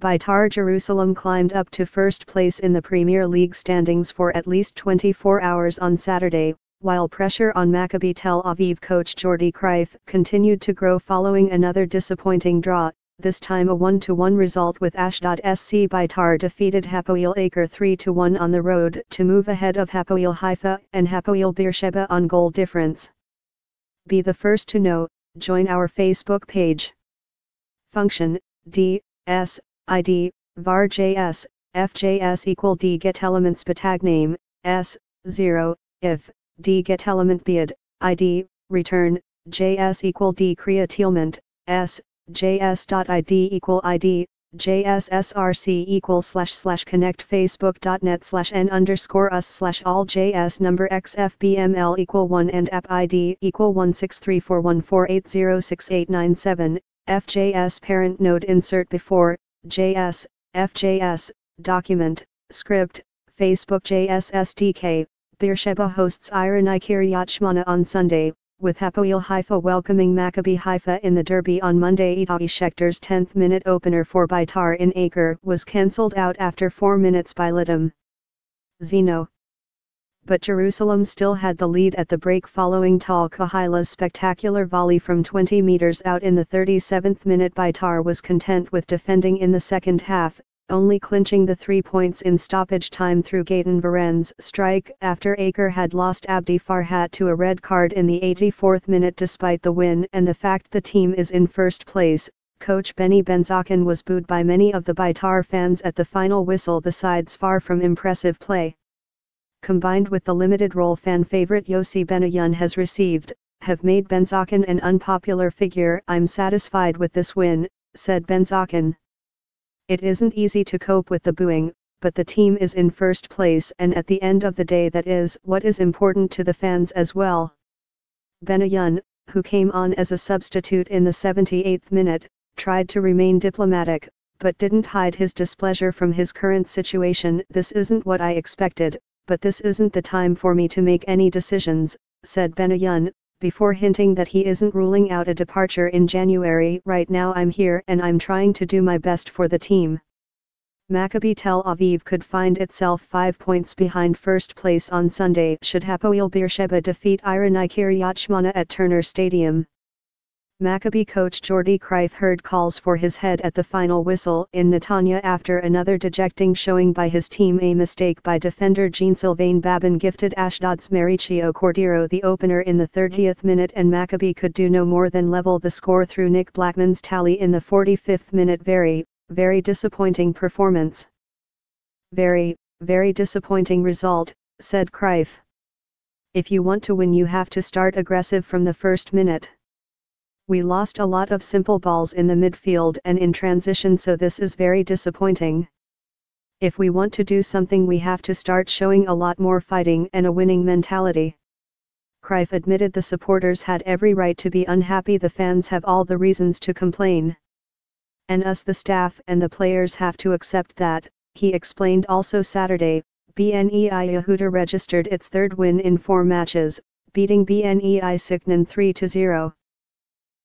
Beitar Jerusalem climbed up to first place in the Premier League standings for at least 24 hours on Saturday, while pressure on Maccabi Tel Aviv coach Jordi Cruyff continued to grow following another disappointing draw, this time a 1-1 result with Ashdod SC. Beitar defeated Hapoel Acre 3-1 on the road to move ahead of Hapoel Haifa and Hapoel Beersheba on goal difference. Be the first to know, join our Facebook page. Function, D, S, ID, var JS, FJS equal D get elements batag name, S, 0, if, D get element bid, ID, return, JS equal D createlment, S, JS.ID equal ID, JSSRC equal / connect Facebook.net /n_us/ all JS number XFBML equal 1 and app ID equal 163414806897, FJS parent node insert before, JS, FJS, document, script, Facebook JS SDK. Beersheba hosts Ironi Kiryat Shmona on Sunday, with Hapoel Haifa welcoming Maccabi Haifa in the derby on Monday. Ittai Schechter's 10th-minute opener for Beitar in Aker was cancelled out after 4 minutes by Litum Zeno. But Jerusalem still had the lead at the break following Tal Kahila's spectacular volley from 20 metres out in the 37th minute. Beitar was content with defending in the second half, only clinching the 3 points in stoppage time through Gaetan Varen's strike after Aker had lost Abdi Farhat to a red card in the 84th minute. Despite the win and the fact the team is in first place, coach Benny Ben Zaken was booed by many of the Beitar fans at the final whistle. The side's far from impressive play, combined with the limited role fan favourite Yossi Benayoun has received, have made Ben Zaken an unpopular figure. "I'm satisfied with this win," said Ben Zaken. "It isn't easy to cope with the booing, but the team is in first place and at the end of the day that is what is important to the fans as well." Benayoun, who came on as a substitute in the 78th minute, tried to remain diplomatic, but didn't hide his displeasure from his current situation. "This isn't what I expected, but this isn't the time for me to make any decisions," said Benayoun, before hinting that he isn't ruling out a departure in January. "Right now I'm here and I'm trying to do my best for the team." Maccabi Tel Aviv could find itself 5 points behind first place on Sunday should Hapoel Beersheba defeat Ironi Kiryat Shmona at Turner Stadium. Maccabi coach Jordi Cruyff heard calls for his head at the final whistle in Netanya after another dejecting showing by his team. A mistake by defender Jean Sylvain Babin gifted Ashdod's Mariccio Cordero the opener in the 30th minute, and Maccabi could do no more than level the score through Nick Blackman's tally in the 45th minute. Very, very disappointing performance. "Very, very disappointing result," said Cruyff. "If you want to win you have to start aggressive from the first minute. We lost a lot of simple balls in the midfield and in transition, so this is very disappointing. If we want to do something we have to start showing a lot more fighting and a winning mentality." Cruyff admitted the supporters had every right to be unhappy. "The fans have all the reasons to complain. And us, the staff and the players, have to accept that," he explained. Also Saturday, Bnei Yehuda registered its third win in 4 matches, beating Bnei Sakhnin 3-0.